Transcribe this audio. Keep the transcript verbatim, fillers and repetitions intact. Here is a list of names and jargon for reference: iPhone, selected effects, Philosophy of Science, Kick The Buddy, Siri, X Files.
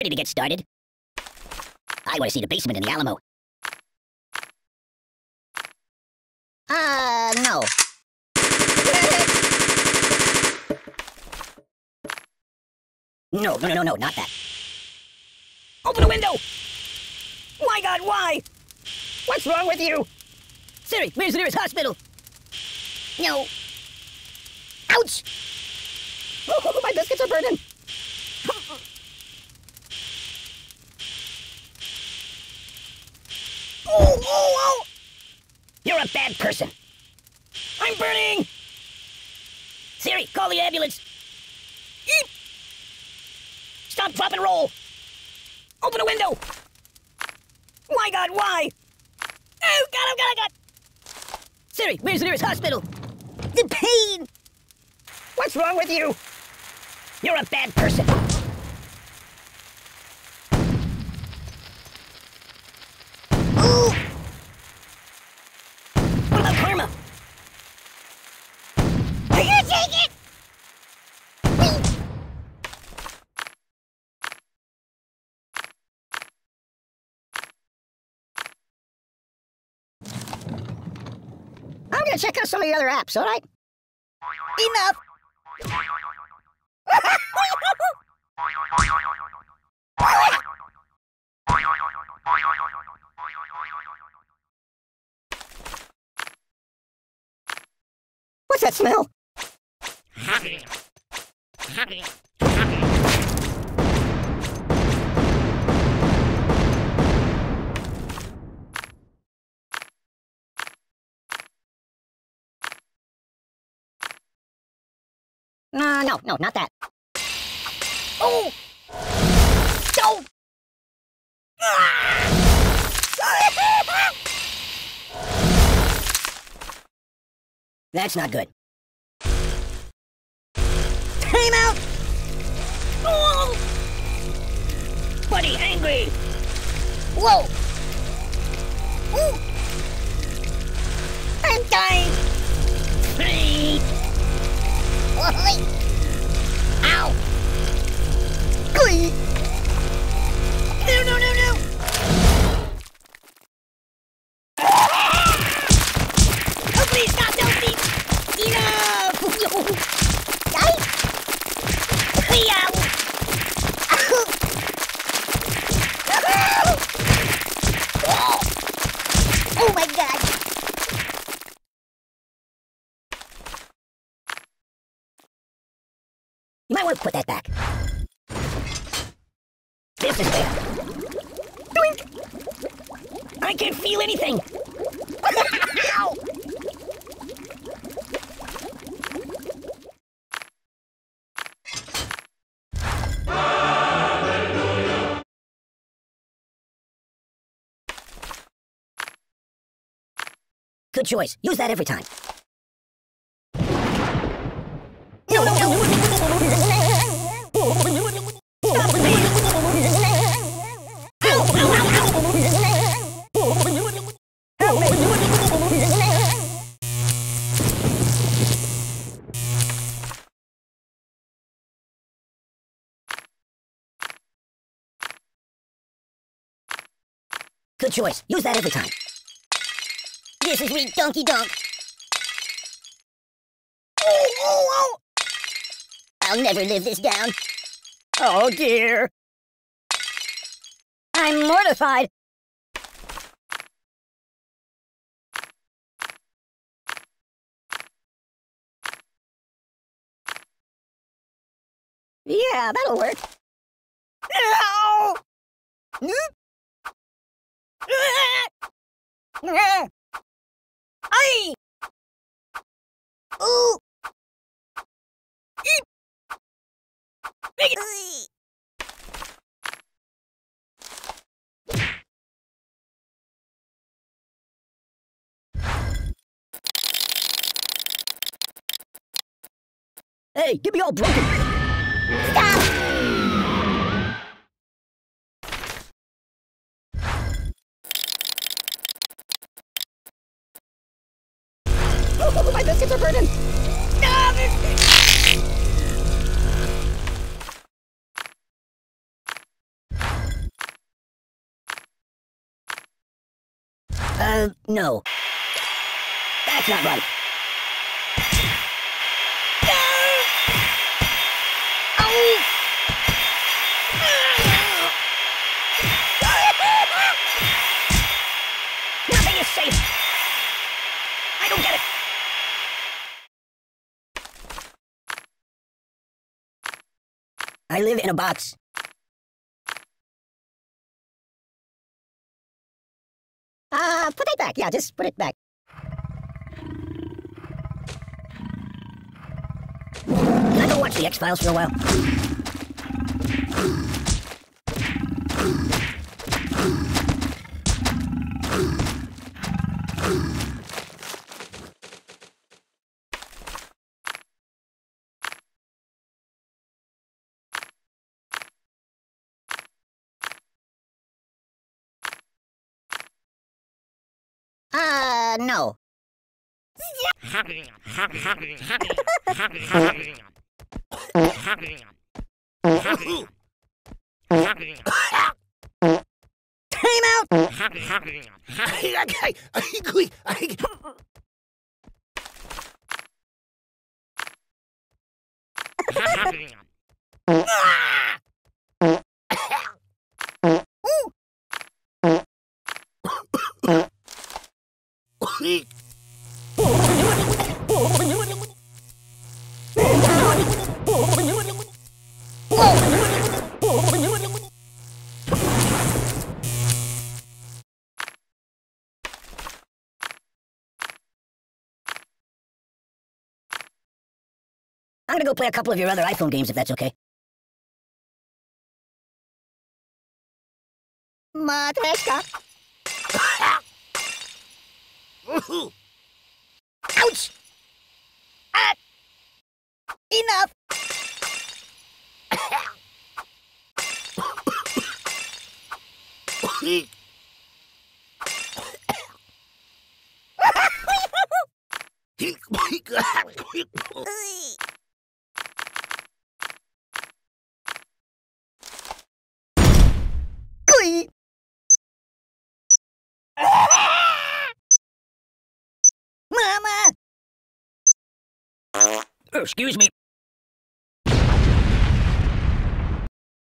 Ready to get started? I want to see the basement in the Alamo. Uh, no. No, no, no, no, no, not that. Open the window! My God, why? What's wrong with you? Siri, where's the nearest hospital? No. Ouch! Oh, my biscuits are burning! Oh, oh, oh! You're a bad person. I'm burning! Siri, call the ambulance. Eep. Stop, drop, and roll. Open a window. My God, why? Oh, God, oh, God, oh, God. Siri, where's the nearest hospital? The pain. What's wrong with you? You're a bad person. I'm gonna check out some of the other apps, all right? Enough! What's that smell? Happy. Happy. No, no, no, not that. Oh! Oh! Ah! That's not good. Time out! Oh! Buddy, angry! Whoa! Ooh. I'm dying! Please! Ow! Glee! No, no, no, no! Oh, please, stop, no, please! Enough! Right? Ow! Oh. Oh my God! You might want to put that back. This is bad. Doink! I can't feel anything! Ow! Hallelujah. Good choice. Use that every time. No, no, no, no. Good choice. Use that every time. This is weak donkey donk. Oh, oh, oh! I'll never live this down. Oh dear. I'm mortified. Yeah, that'll work. No! Hmm? Ay! Ooh! Eep! Hey, get me all broken! Stop! Oh, my biscuits are burning! Uh, no. That's not right. Nothing is safe. I don't get it. I live in a box. Uh, put it back. Yeah, just put it back. I don't watch the X Files for a while. Uh, no. Time out! I'm gonna go play a couple of your other iPhone games if that's okay. Mateshka. Ooh. Ouch! Ah! Enough! Excuse me.